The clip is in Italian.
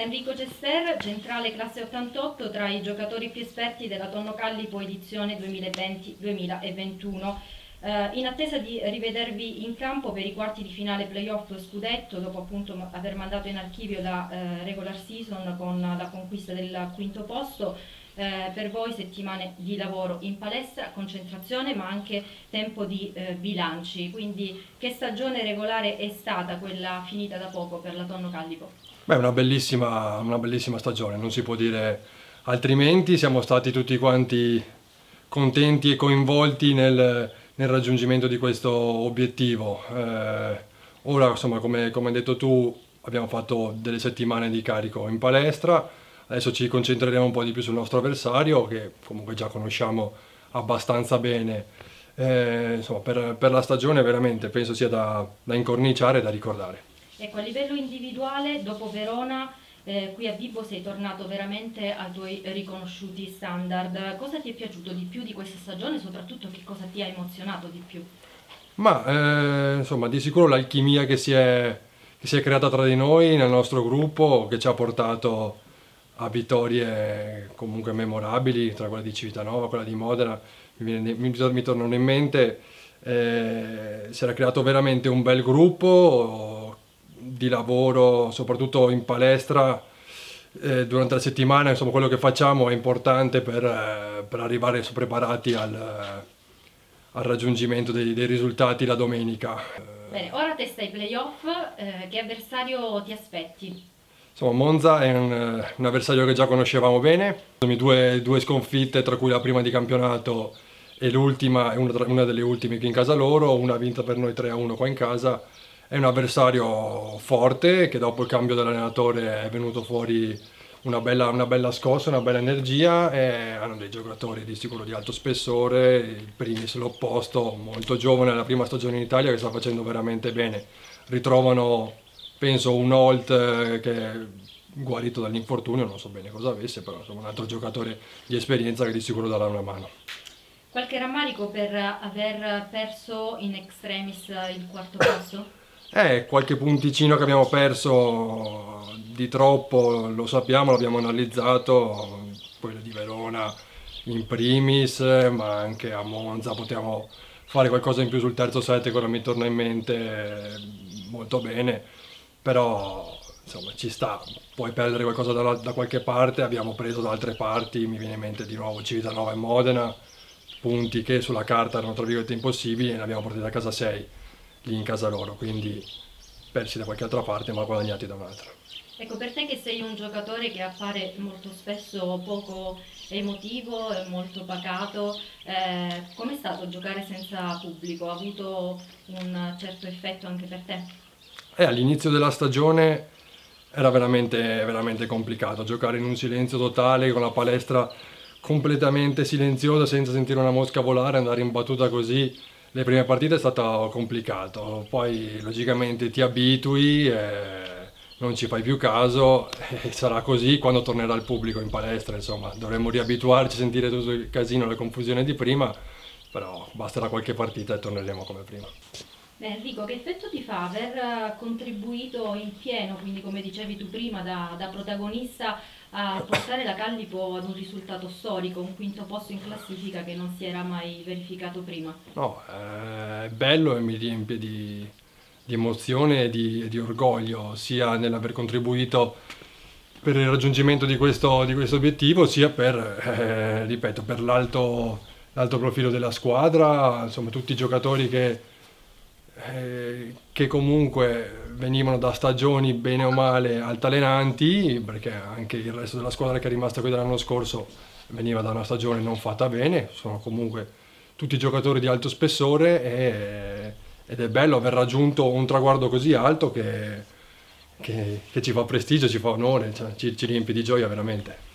Enrico Cester, centrale classe 88, tra i giocatori più esperti della Tonno Callipo edizione 2020-2021. In attesa di rivedervi in campo per i quarti di finale playoff scudetto, dopo appunto aver mandato in archivio la regular season con la conquista del quinto posto, per voi settimane di lavoro in palestra, concentrazione, ma anche tempo di bilanci. Quindi che stagione regolare è stata quella finita da poco per la Tonno Callipo? Beh, una bellissima stagione, non si può dire altrimenti. Siamo stati tutti quanti contenti e coinvolti nel raggiungimento di questo obiettivo. Ora, insomma, come hai detto tu, abbiamo fatto delle settimane di carico in palestra. Adesso ci concentreremo un po' di più sul nostro avversario, che comunque già conosciamo abbastanza bene. Insomma, per la stagione veramente penso sia da incorniciare e da ricordare. Ecco, a livello individuale, dopo Verona, qui a Vibo sei tornato veramente ai tuoi riconosciuti standard. Cosa ti è piaciuto di più di questa stagione e soprattutto che cosa ti ha emozionato di più? Ma insomma, di sicuro l'alchimia che si è creata tra di noi, nel nostro gruppo, che ci ha portato a vittorie comunque memorabili, tra quella di Civitanova, quella di Modena, mi tornano in mente. Si era creato veramente un bel gruppo di lavoro, soprattutto in palestra, durante la settimana. Insomma, quello che facciamo è importante per arrivare preparati al raggiungimento dei risultati la domenica. Bene, ora testa i playoff, che avversario ti aspetti? Insomma, Monza è un avversario che già conoscevamo bene. Due sconfitte, tra cui la prima di campionato e l'ultima, una delle ultime qui in casa loro, una vinta per noi 3-1 qua in casa. È un avversario forte, che dopo il cambio dell'allenatore è venuto fuori una bella scossa, una bella energia. Hanno dei giocatori di sicuro di alto spessore, il primis l'opposto, molto giovane, la prima stagione in Italia, che sta facendo veramente bene. Ritrovano, penso, un Holt che è guarito dall'infortunio, non so bene cosa avesse, però insomma, un altro giocatore di esperienza che di sicuro darà una mano. Qualche rammarico per aver perso in extremis il quarto posto? Qualche punticino che abbiamo perso di troppo, lo sappiamo, l'abbiamo analizzato, quello di Verona in primis, ma anche a Monza potevamo fare qualcosa in più sul terzo set, che ora mi torna in mente molto bene. Però insomma, ci sta, puoi perdere qualcosa da qualche parte. Abbiamo preso da altre parti, mi viene in mente di nuovo Civitanova e Modena, punti che sulla carta erano tra virgolette impossibili, e ne abbiamo portati a casa 6 lì in casa loro, quindi persi da qualche altra parte ma guadagnati da un'altra. Ecco, per te che sei un giocatore che appare molto spesso poco emotivo e molto pacato, com'è stato giocare senza pubblico? Ha avuto un certo effetto anche per te? All'inizio della stagione era veramente complicato giocare in un silenzio totale, con la palestra completamente silenziosa, senza sentire una mosca volare. Andare in battuta così le prime partite è stato complicato, poi logicamente ti abitui, non ci fai più caso, e sarà così quando tornerà il pubblico in palestra. Insomma, dovremmo riabituarci a sentire tutto il casino e la confusione di prima, però basterà qualche partita e torneremo come prima. Beh, Enrico, che effetto ti fa aver contribuito in pieno, quindi come dicevi tu prima, da protagonista, a portare la Callipo ad un risultato storico, un quinto posto in classifica che non si era mai verificato prima? No, è bello e mi riempie di emozione e di orgoglio, sia nell'aver contribuito per il raggiungimento di questo obiettivo, sia per, ripeto, per l'alto profilo della squadra. Insomma, tutti i giocatori che comunque venivano da stagioni bene o male altalenanti, perché anche il resto della squadra che è rimasta qui dall'anno scorso veniva da una stagione non fatta bene. Sono comunque tutti giocatori di alto spessore ed è bello aver raggiunto un traguardo così alto che ci fa prestigio, ci fa onore, cioè ci riempie di gioia veramente.